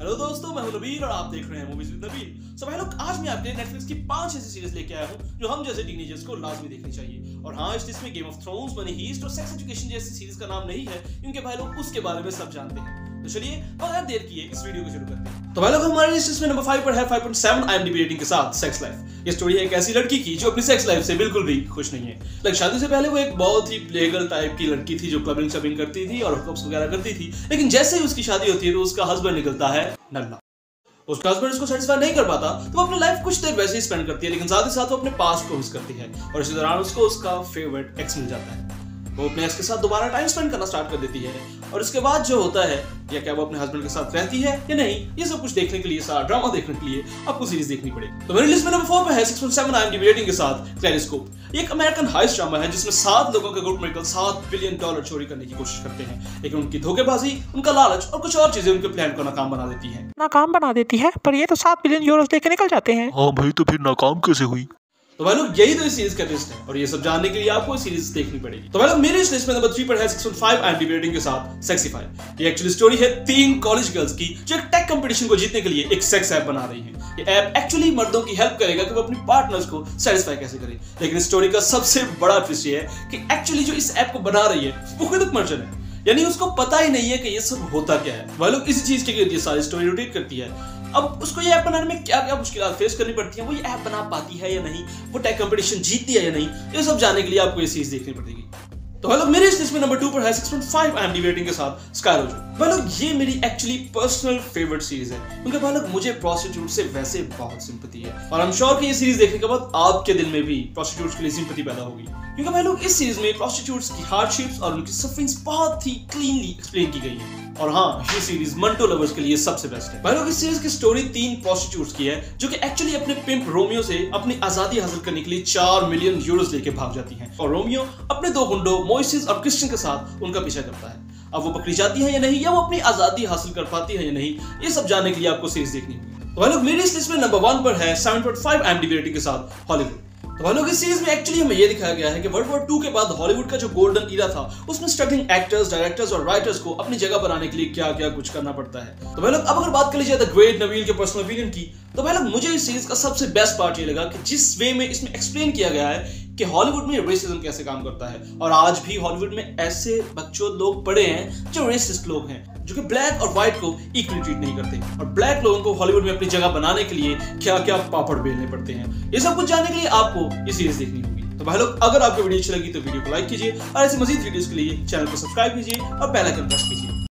Hello दोस्तों, मैं हूं नबीन और आप देख रहे हैं मूवीज विद नबीन। सो भाई लोग, आज मैं आपके लिए नेटफ्लिक्स की 5 ऐसी सीरीज लेके आया हूं जो हम जैसे टीनेजर्स को लाजमी देखनी चाहिए। और हाँ, इस लिस्ट में game of thrones, money heist और सेक्स एजुकेशन जैसी सीरीज का नाम नहीं है, क्योंकि भाई लोग उसके बारे में सब जानते हैं। तो चलिए बगैर देर किए इस वीडियो को शुरू करते हैं। तो भाई लोग, हमारे लिस्ट में नंबर 5 पर है 5.7 IMDB रेटिंग के साथ सेक्स लाइफ। ये स्टोरी है एक ऐसी लड़की की जो अपनी सेक्स लाइफ से बिल्कुल भी खुश नहीं है। लाइक शादी से पहले वो एक बहुत ही प्लेगर्ल टाइप की लड़की थी जो क्लबिंग शबिंग करती थी और हुकअप्स वगैरह करती थी, लेकिन जैसे ही उसकी शादी होती है तो उसका हस्बैंड निकलता है नल्ला। उसका हस्बैंड उसको सेटिस्फाई नहीं कर पाता तो वो अपनी लाइफ कुछ देर वैसे ही स्पेंड करती है, लेकिन साथ ही साथ वो अपने पास्ट को मिस करती है और इसी दौरान उसको उसका फेवरेट एक्स मिल जाता है। वो अपने एक्स के साथ दोबारा टाइम स्पेंड करना स्टार्ट कर देती है और इसके बाद जो होता है, या क्या वो अपने हस्बैंड के साथ रहती है या नहीं, ये सब कुछ देखने के लिए, सारा ड्रामा देखने के लिए आपको सीरीज देखनी पड़ेगी। तो मेरी लिस्ट में नंबर 4 पे है 6.7 IMDb रेटिंग के साथ क्लेरिस्कोप। ये एक अमेरिकन हाइस्ट ड्रामा है जिसमें 7 लोगों का ग्रुप मिलकर $7 बिलियन चोरी करने की कोशिश करते हैं, लेकिन उनकी धोखेबाजी, उनका लालच और कुछ और चीजें उनके प्लान को नाकाम बना देती है। पर ये तो $7 बिलियन लेके निकल जाते हैं। हाँ भाई, तो फिर नाकाम कैसे हुई? तो भाई लोग, यही तो इस सीरीज का ट्विस्ट है और ये सब जानने के लिए आपको सीरीज देखनी पड़ेगी। तो भाई लोग, मेरे इस लिस्ट में नंबर 3 पर है 6.5 IMDb रेटिंग के साथ सेक्सीफाई। ये एक्चुअली स्टोरी है 3 कॉलेज गर्ल्स की जो एक टेक कंपटीशन को जीतने के लिए एक सेक्स ऐप बना रही हैं। ये ऐप एक्चुअली मर्दों की हेल्प करेगा कि वो अपने पार्टनर्स को सेटिस्फाई कैसे करें, लेकिन इस स्टोरी का सबसे बड़ा ट्विस्ट ये है कि एक्चुअली जो इस ऐप को बना रही है वो खुद एक मर्चेंट है, यानी उसको पता ही नहीं है कि ये सब होता क्या है। भाई लोग, इसी चीज के लिए सारी स्टोरी रोटेट करती है। अब उसको ये ऐप बनाने में क्या क्या मुश्किलें फेस करनी पड़ती हैं, वो ये ऐप बना पाती है या नहीं, वो टेक कंपटीशन जीतती है या नहीं, ये सब जानने के लिए आपको ये सीरीज देखनी पड़ेगी। तो भाई लोग, मेरे इस लिस्ट में नंबर 2 पर है 6.5 IMDb रेटिंग के साथ स्काई रोजो। भाई लोग, ये मेरी एक्चुअली पर्सनल फेवरेट सीरीज है, क्योंकि भाई लोग, मुझे प्रोस्टिट्यूट से वैसे बहुत सिंपैथी है और आई एम श्योर कि ये सीरीज देखने के बाद आपके दिल में भी प्रोस्टिट्यूट्स के लिए सिंपैथी पैदा होगी, क्योंकि भाई लोग, इस सीरीज में प्रोस्टिट्यूट्स की हार्डशिप्स और उनकी सफरिंग्स बहुत ही क्लीनली एक्सप्लेन की गई है। और हाँ, ये सीरीज मंटो लवर्स के लिए सबसे बेस्ट है। भाई लोग, इस सीरीज की स्टोरी 3 प्रोस्टिट्यूट्स की है जो कि एक्चुअली अपने पिंप रोमियो से अपनी आजादी हासिल करने के लिए $4 मिलियन लेके भाग जाती हैं और रोमियो अपने 2 गुंडों मोइसेस और क्रिश्चियन के साथ उनका पीछा करता है। अब वो पकड़ी जाती है या नहीं, या वो अपनी आजादी हासिल कर पाती है या नहीं, ये सब जानने के लिए आपको सीरीज देखनी है। तो भाई लोग, मेरी इस लिस्ट में नंबर 1 पर है 7.5 IMDb रेटिंग के साथ हॉलीवुड। तो भाई लोग, इस सीरीज में एक्चुअली हमें ये दिखाया गया है कि वर्ल्ड वॉर 2 के बाद हॉलीवुड का जो गोल्डन ईरा था उसमें स्ट्रगलिंग एक्टर्स, डायरेक्टर्स और राइटर्स को अपनी जगह बनाने के लिए क्या क्या कुछ करना पड़ता है। तो भाई लोग, अब अगर बात कर लीजिए द ग्रेट नवीन के पर्सनल ओपिनियन की, तो भाई लोग, मुझे इस सीरीज का सबसे बेस्ट पार्ट ये लगा कि जिस वे में इसमें एक्सप्लेन किया गया है कि हॉलीवुड में रेसिज्म कैसे काम करता है। और आज भी हॉलीवुड में ऐसे बकचोद लोग पड़े हैं जो रेसिस्ट लोग हैं, जो कि ब्लैक और व्हाइट को इक्वली ट्रीट नहीं करते और ब्लैक लोगों को हॉलीवुड में अपनी जगह बनाने के लिए क्या क्या पापड़ बेलने पड़ते हैं। ये सब कुछ जानने के लिए आपको ये सीरीज देखनी होगी। तो भाई लोग, अगर आपको वीडियो अच्छी लगी तो वीडियो को लाइक कीजिए और ऐसी मजीद वीडियोस के लिए चैनल को सब्सक्राइब कीजिए और बेल आइकन प्रेस कीजिए।